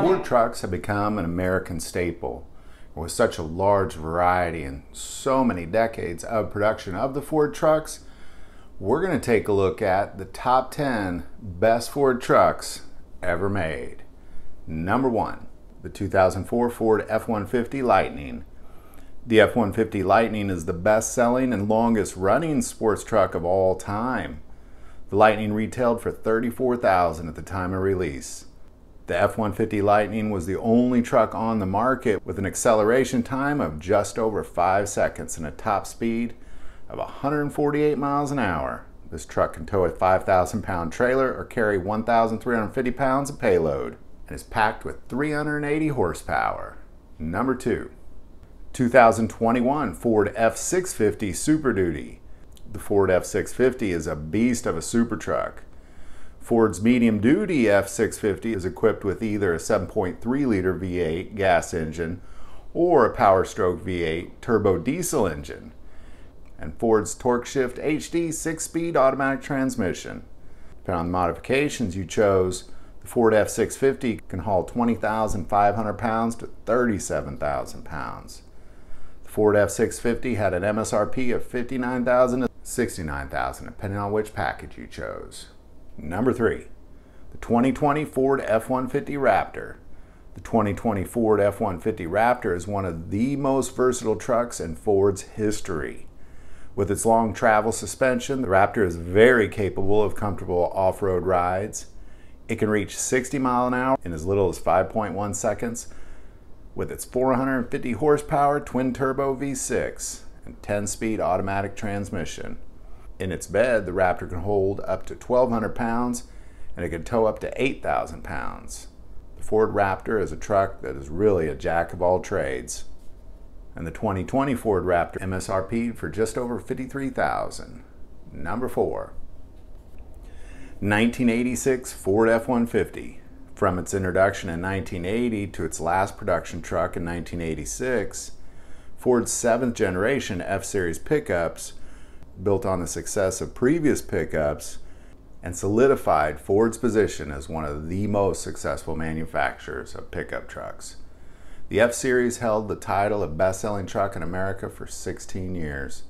Ford trucks have become an American staple. With such a large variety and so many decades of production of the Ford trucks, we're going to take a look at the top 10 best Ford trucks ever made. Number 1, the 2004 Ford F-150 Lightning. The F-150 Lightning is the best-selling and longest-running sports truck of all time. The Lightning retailed for $34,000 at the time of release. The F-150 Lightning was the only truck on the market with an acceleration time of just over 5 seconds and a top speed of 148 miles an hour. This truck can tow a 5,000-pound trailer or carry 1,350 pounds of payload and is packed with 380 horsepower. Number 2. 2021 Ford F-650 Super Duty. The Ford F-650 is a beast of a super truck. Ford's medium-duty F-650 is equipped with either a 7.3-liter V8 gas engine or a power-stroke V8 turbo diesel engine, and Ford's TorqueShift HD 6-speed automatic transmission. Depending on the modifications you chose, the Ford F-650 can haul 20,500 pounds to 37,000 pounds. The Ford F-650 had an MSRP of $59,000 to $69,000, depending on which package you chose. Number 3, the 2020 Ford F-150 Raptor. The 2020 Ford F-150 Raptor is one of the most versatile trucks in Ford's history. With its long travel suspension, the Raptor is very capable of comfortable off-road rides. It can reach 60 miles an hour in as little as 5.1 seconds with its 450 horsepower twin-turbo V6 and 10-speed automatic transmission. In its bed, the Raptor can hold up to 1,200 pounds and it can tow up to 8,000 pounds. The Ford Raptor is a truck that is really a jack of all trades. And the 2020 Ford Raptor MSRP'd for just over $53,000. Number 4. 1986 Ford F-150. From its introduction in 1980 to its last production truck in 1986, Ford's 7th generation F-Series pickups built on the success of previous pickups and solidified Ford's position as one of the most successful manufacturers of pickup trucks. The F-Series held the title of best-selling truck in America for 16 years.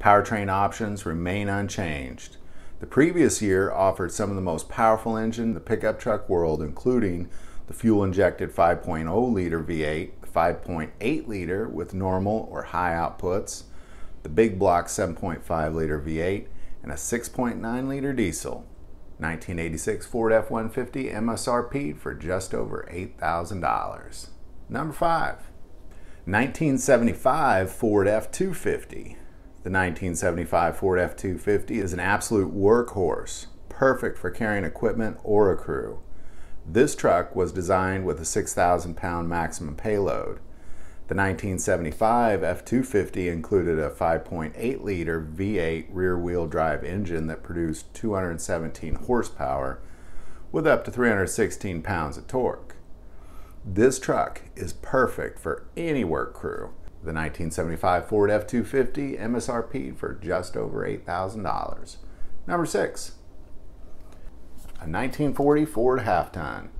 Powertrain options remain unchanged. The previous year offered some of the most powerful engine in the pickup truck world, including the fuel-injected 5.0-liter V8, the 5.8-liter with normal or high outputs, the big block 7.5-liter V8, and a 6.9-liter diesel. 1986 Ford F-150 MSRP'd for just over $8,000. Number 5. 1975 Ford F-250. The 1975 Ford F-250 is an absolute workhorse, perfect for carrying equipment or a crew. This truck was designed with a 6,000-pound maximum payload. The 1975 F-250 included a 5.8-liter V8 rear-wheel drive engine that produced 217 horsepower with up to 316 pounds of torque. This truck is perfect for any work crew. The 1975 Ford F-250 MSRP'd for just over $8,000. Number 6. A 1940 Ford Half-Ton.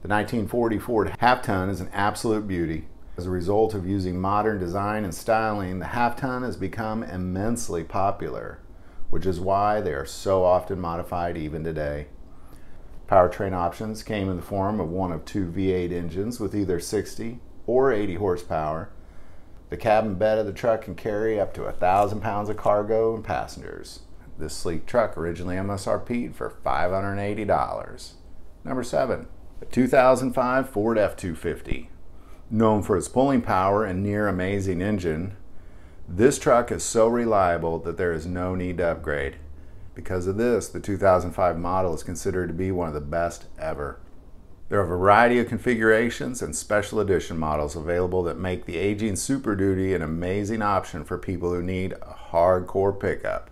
The 1940 Ford Half-Ton is an absolute beauty. As a result of using modern design and styling, the half-ton has become immensely popular, which is why they are so often modified even today. Powertrain options came in the form of one of two V8 engines with either 60 or 80 horsepower. The cab and bed of the truck can carry up to 1,000 pounds of cargo and passengers. This sleek truck originally MSRP'd for $580. Number 7. The 2005 Ford F-250. Known for its pulling power and near amazing engine, this truck is so reliable that there is no need to upgrade. Because of this, the 2005 model is considered to be one of the best ever. There are a variety of configurations and special edition models available that make the aging Super Duty an amazing option for people who need a hardcore pickup.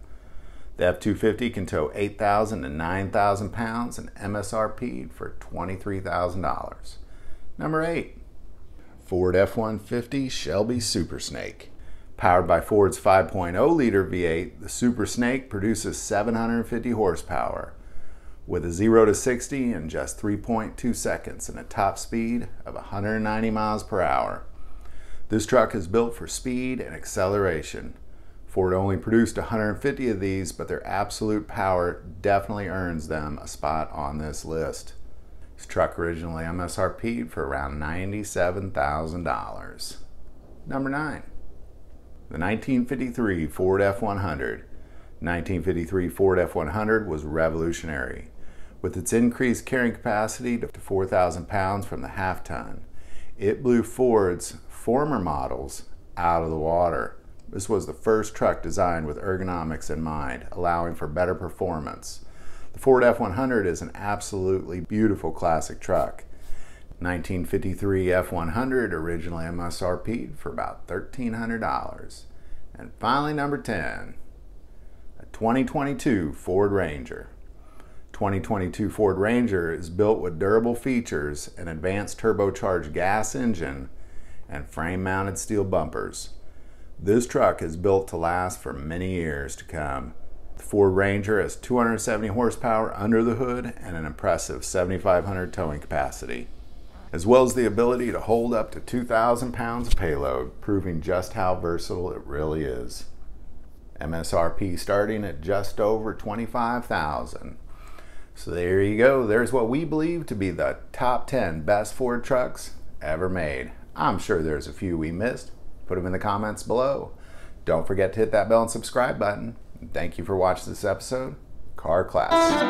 The F-250 can tow 8,000 to 9,000 pounds and MSRP'd for $23,000. Number 8. Ford F-150 Shelby Super Snake. Powered by Ford's 5.0-liter V8, the Super Snake produces 750 horsepower with a 0 to 60 in just 3.2 seconds and a top speed of 190 miles per hour. This truck is built for speed and acceleration. Ford only produced 150 of these, but their absolute power definitely earns them a spot on this list. This truck originally MSRP'd for around $97,000. Number 9. The 1953 Ford F-100. 1953 Ford F-100 was revolutionary, with its increased carrying capacity to 4,000 pounds from the half ton. It blew Ford's former models out of the water. This was the first truck designed with ergonomics in mind, allowing for better performance. The Ford F-100 is an absolutely beautiful classic truck. 1953 F-100 originally MSRP'd for about $1,300. And finally, number 10, a 2022 Ford Ranger. 2022 Ford Ranger is built with durable features, an advanced turbocharged gas engine, and frame-mounted steel bumpers. This truck is built to last for many years to come. The Ford Ranger has 270 horsepower under the hood and an impressive 7,500 towing capacity, as well as the ability to hold up to 2,000 pounds of payload, proving just how versatile it really is. MSRP starting at just over $25,000. So there you go. There's what we believe to be the top 10 best Ford trucks ever made. I'm sure there's a few we missed. Put them in the comments below. Don't forget to hit that bell and subscribe button. And thank you for watching this episode, Car Class.